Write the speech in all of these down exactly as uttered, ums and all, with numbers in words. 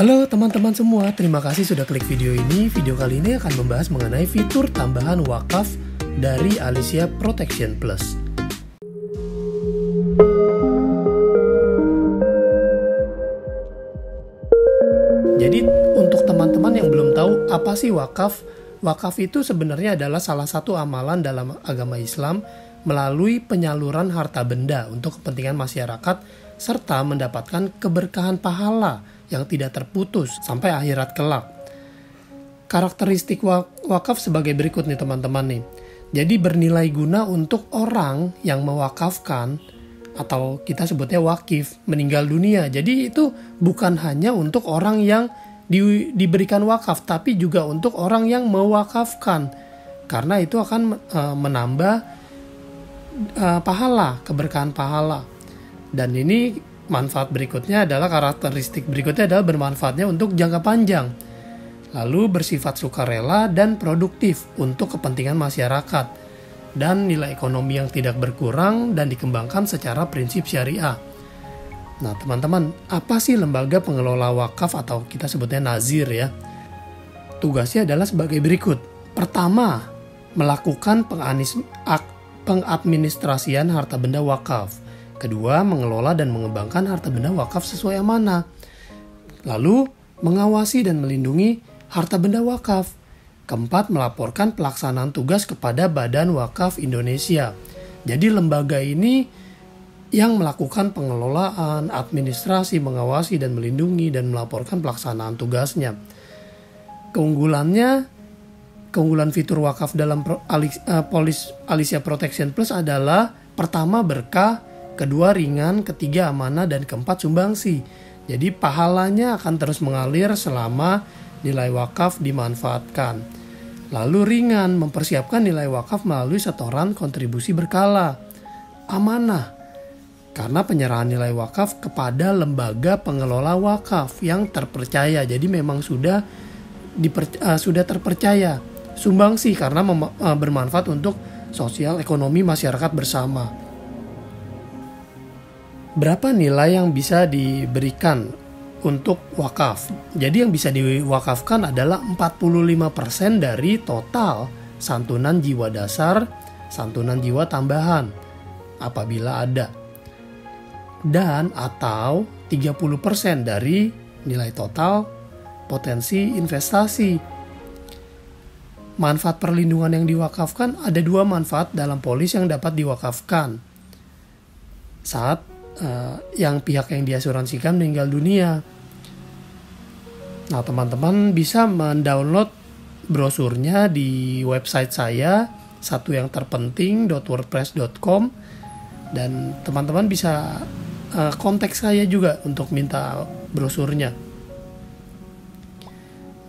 Halo teman-teman semua, terima kasih sudah klik video ini. Video kali ini akan membahas mengenai fitur tambahan wakaf dari Allisya Protection Plus. Jadi untuk teman-teman yang belum tahu apa sih wakaf, wakaf itu sebenarnya adalah salah satu amalan dalam agama Islam melalui penyaluran harta benda untuk kepentingan masyarakat serta mendapatkan keberkahan pahala yang tidak terputus sampai akhirat kelak. Karakteristik wakaf sebagai berikut nih teman-teman nih. Jadi bernilai guna untuk orang yang mewakafkan atau kita sebutnya wakif meninggal dunia. Jadi itu bukan hanya untuk orang yang di, diberikan wakaf, tapi juga untuk orang yang mewakafkan. Karena itu akan e, menambah e, pahala, keberkahan pahala. Dan ini manfaat berikutnya adalah karakteristik berikutnya adalah bermanfaatnya untuk jangka panjang, lalu bersifat sukarela dan produktif untuk kepentingan masyarakat, dan nilai ekonomi yang tidak berkurang dan dikembangkan secara prinsip syariah. Nah teman-teman, apa sih lembaga pengelola wakaf atau kita sebutnya nazir ya? Tugasnya adalah sebagai berikut. Pertama, melakukan pengadministrasian harta benda wakaf. Kedua, mengelola dan mengembangkan harta benda wakaf sesuai amanah. Lalu, mengawasi dan melindungi harta benda wakaf. Keempat, melaporkan pelaksanaan tugas kepada Badan Wakaf Indonesia. Jadi, lembaga ini yang melakukan pengelolaan, administrasi, mengawasi dan melindungi, dan melaporkan pelaksanaan tugasnya. Keunggulannya, keunggulan fitur wakaf dalam Allisya Protection Plus adalah pertama, berkah. Kedua, ringan. Ketiga, amanah. Dan keempat, sumbangsi. Jadi pahalanya akan terus mengalir selama nilai wakaf dimanfaatkan. Lalu ringan, mempersiapkan nilai wakaf melalui setoran kontribusi berkala. Amanah, karena penyerahan nilai wakaf kepada lembaga pengelola wakaf yang terpercaya. Jadi memang sudah diper, uh, sudah terpercaya. Sumbangsi, karena mem, uh, bermanfaat untuk sosial ekonomi masyarakat bersama. Berapa nilai yang bisa diberikan untuk wakaf? Jadi yang bisa diwakafkan adalah empat puluh lima persen dari total santunan jiwa dasar, santunan jiwa tambahan apabila ada, dan atau tiga puluh persen dari nilai total potensi investasi. Manfaat perlindungan yang diwakafkan, ada dua manfaat dalam polis yang dapat diwakafkan saat Uh, yang pihak yang diasuransikan meninggal dunia. Nah teman-teman bisa mendownload brosurnya di website saya, satu yang terpenting dot wordpress dot com, dan teman-teman bisa uh, kontak saya juga untuk minta brosurnya.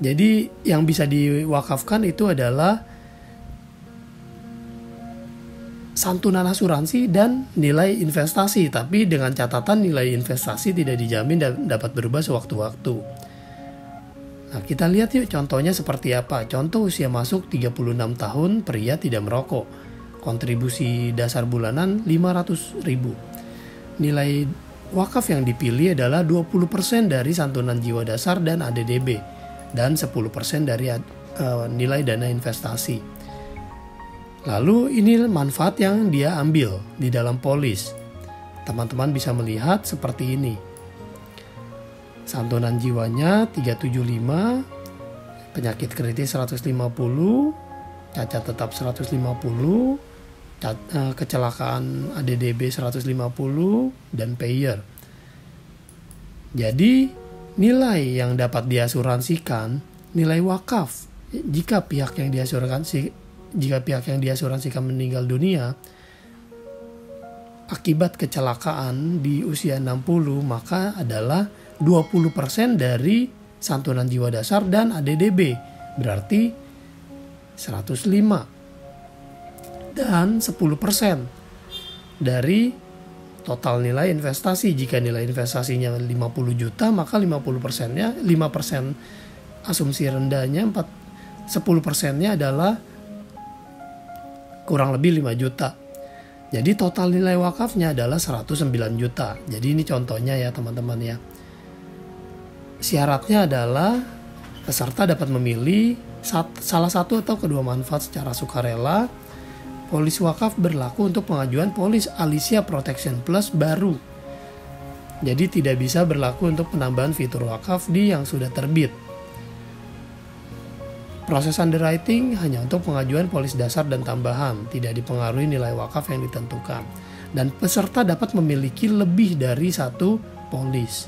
Jadi yang bisa diwakafkan itu adalah santunan asuransi dan nilai investasi, tapi dengan catatan nilai investasi tidak dijamin dan dapat berubah sewaktu-waktu. Nah, kita lihat yuk contohnya seperti apa. Contoh, usia masuk tiga puluh enam tahun, pria tidak merokok. Kontribusi dasar bulanan lima ratus ribu. Nilai wakaf yang dipilih adalah dua puluh persen dari santunan jiwa dasar dan A D D B, dan sepuluh persen dari uh, nilai dana investasi. Lalu ini manfaat yang dia ambil di dalam polis. Teman-teman bisa melihat seperti ini. Santunan jiwanya tiga ratus tujuh puluh lima, penyakit kritis seratus lima puluh, cacat tetap seratus lima puluh, kecelakaan A D D B seratus lima puluh, dan payer. Jadi nilai yang dapat diasuransikan, nilai wakaf, jika pihak yang diasuransikan Jika pihak yang diasuransikan meninggal dunia akibat kecelakaan di usia enam puluh, maka adalah dua puluh persen dari santunan jiwa dasar dan A D D B, berarti seratus lima. Dan sepuluh persen dari total nilai investasi. Jika nilai investasinya lima puluh juta, maka lima puluh persennya, lima persen asumsi rendahnya, sepuluh persennya adalah kurang lebih lima juta. Jadi total nilai wakafnya adalah seratus sembilan juta. Jadi ini contohnya ya teman-teman ya. syaratnya adalah peserta dapat memilih salah satu atau kedua manfaat secara sukarela. Polis wakaf berlaku untuk pengajuan polis Allisya Protection Plus baru. Jadi tidak bisa berlaku untuk penambahan fitur wakaf di yang sudah terbit. Proses underwriting hanya untuk pengajuan polis dasar dan tambahan, tidak dipengaruhi nilai wakaf yang ditentukan. Dan peserta dapat memiliki lebih dari satu polis.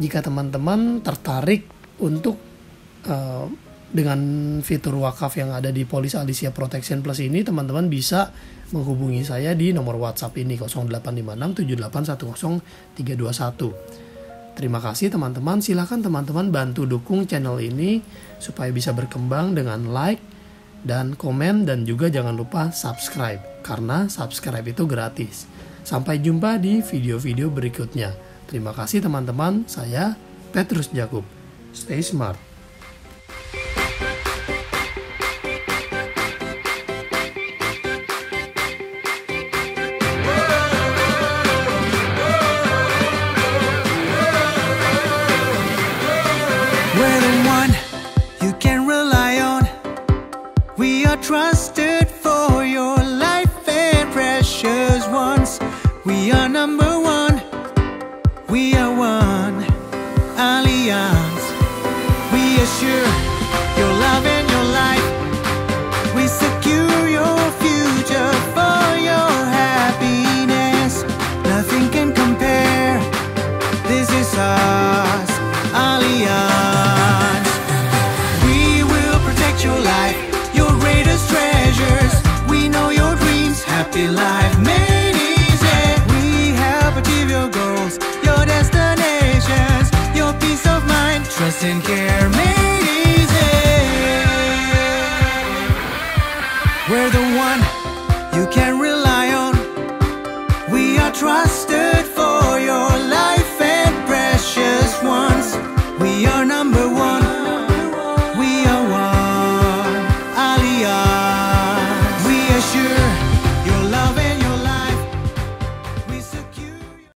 Jika teman-teman tertarik untuk uh, dengan fitur wakaf yang ada di polis Allisya Protection Plus ini, teman-teman bisa menghubungi saya di nomor WhatsApp ini nol delapan lima enam tujuh delapan satu nol tiga dua satu. Terima kasih teman-teman, silahkan teman-teman bantu dukung channel ini supaya bisa berkembang dengan like dan komen, dan juga jangan lupa subscribe karena subscribe itu gratis. Sampai jumpa di video-video berikutnya. Terima kasih teman-teman, saya Petrus Jakub. Stay smart. We're the one you can rely on. We are trusted for your life and precious ones. We are number one. We are one Alliance. We assure your love and your life. We secure your future for your happiness. Nothing can compare. This is us, Alliance. We will protect your life, your greatest treasures. We know your dreams, happy life made easy. We help achieve your goals, your destinations, your peace of mind, trust and care made easy. We're the one you can rely on. We are trusted.